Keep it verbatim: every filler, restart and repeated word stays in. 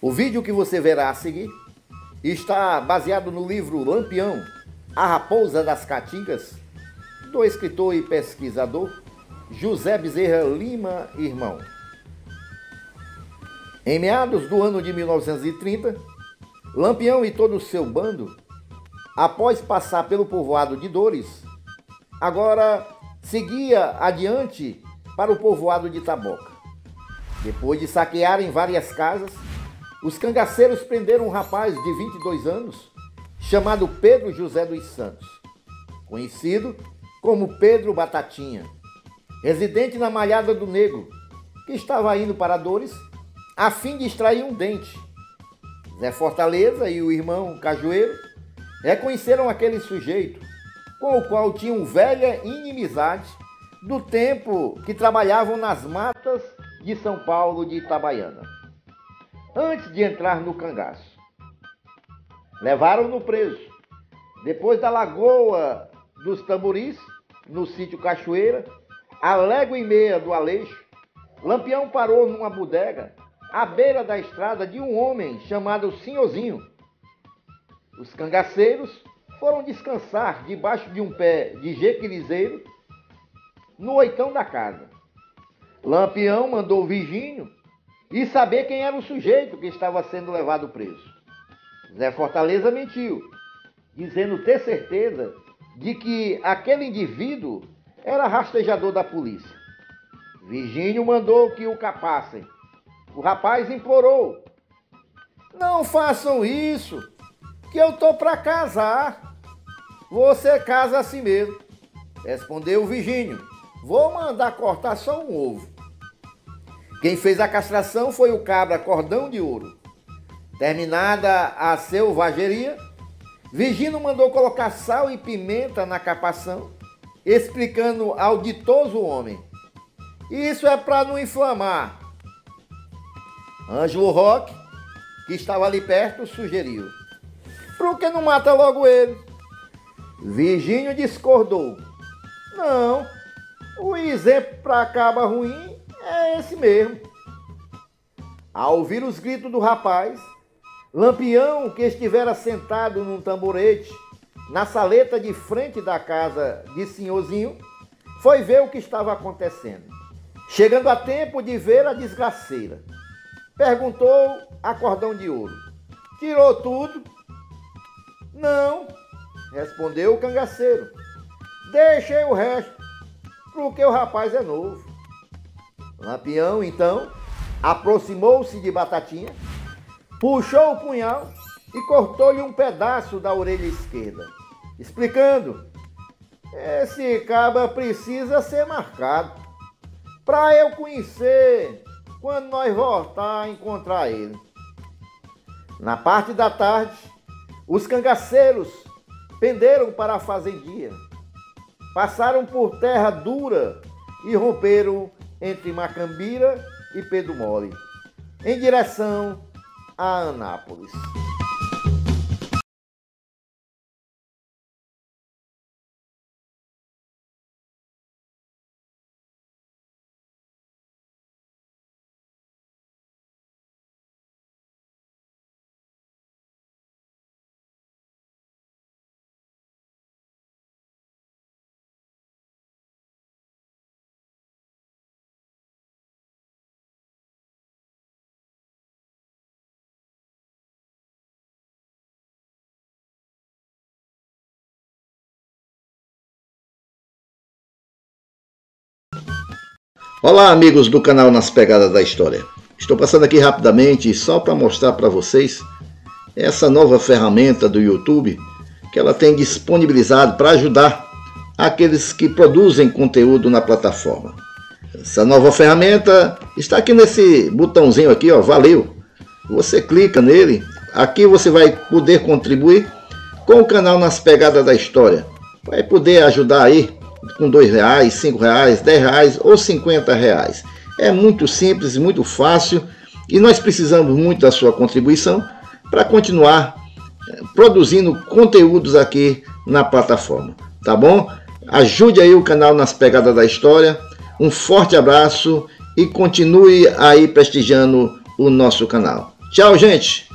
O vídeo que você verá a seguir está baseado no livro Lampião, A Raposa das Caatingas, do escritor e pesquisador José Bezerra Lima Irmão. Em meados do ano de mil novecentos e trinta, Lampião e todo o seu bando, após passar pelo povoado de Dores, agora seguia adiante para o povoado de Taboca. Depois de saquearem várias casas, os cangaceiros prenderam um rapaz de vinte e dois anos, chamado Pedro José dos Santos, conhecido como Pedro Batatinha, residente na Malhada do Negro, que estava indo para Dores a fim de extrair um dente. Zé Fortaleza e o irmão Cajueiro reconheceram aquele sujeito, com o qual tinham velha inimizade do tempo que trabalhavam nas matas de São Paulo de Itabaiana, antes de entrar no cangaço. Levaram-no preso, depois da Lagoa dos Tamburis, no sítio Cachoeira, a légua e meia do Aleixo. Lampião parou numa bodega, à beira da estrada, de um homem chamado Sinhozinho. Os cangaceiros foram descansar debaixo de um pé de jequilizeiro no oitão da casa. Lampião mandou Virgínio e saber quem era o sujeito que estava sendo levado preso. Zé Fortaleza mentiu, dizendo ter certeza de que aquele indivíduo era rastejador da polícia. Virgínio mandou que o capassem. O rapaz implorou: "Não façam isso, que eu tô para casar." "Você casa assim mesmo", respondeu o Virgínio. "Vou mandar cortar só um ovo." Quem fez a castração foi o cabra Cordão de Ouro. Terminada a selvageria, Virgínio mandou colocar sal e pimenta na capação, explicando ao ditoso homem: "Isso é para não inflamar." Ângelo Roque, que estava ali perto, sugeriu: "Por que não mata logo ele?" Virgínio discordou: "Não, o exemplo para caba ruim é esse mesmo." Ao ouvir os gritos do rapaz, Lampião, que estivera sentado num tamborete na saleta de frente da casa de Sinhozinho, foi ver o que estava acontecendo. Chegando a tempo de ver a desgraceira, perguntou a Cordão de Ouro: "Tirou tudo?" "Não", respondeu o cangaceiro, "deixei o resto, porque o rapaz é novo." Lampião, então, aproximou-se de Batatinha, puxou o punhal e cortou-lhe um pedaço da orelha esquerda, explicando: "Esse caba precisa ser marcado, para eu conhecer quando nós voltar a encontrar ele." Na parte da tarde, os cangaceiros penderam para a fazendia, passaram por terra dura e romperam entre Macambira e Pedro Mole, em direção a Anápolis. Olá, amigos do canal Nas Pegadas da História. Estou passando aqui rapidamente só para mostrar para vocês essa nova ferramenta do YouTube que ela tem disponibilizado para ajudar aqueles que produzem conteúdo na plataforma. Essa nova ferramenta está aqui nesse botãozinho aqui, ó, valeu. Você clica nele, aqui você vai poder contribuir com o canal Nas Pegadas da História. Vai poder ajudar aí com dois reais, cinco reais, dez reais ou cinquenta reais. É muito simples, muito fácil, e nós precisamos muito da sua contribuição para continuar produzindo conteúdos aqui na plataforma, tá bom? Ajude aí o canal Nas Pegadas da História. Um forte abraço e continue aí prestigiando o nosso canal. Tchau, gente!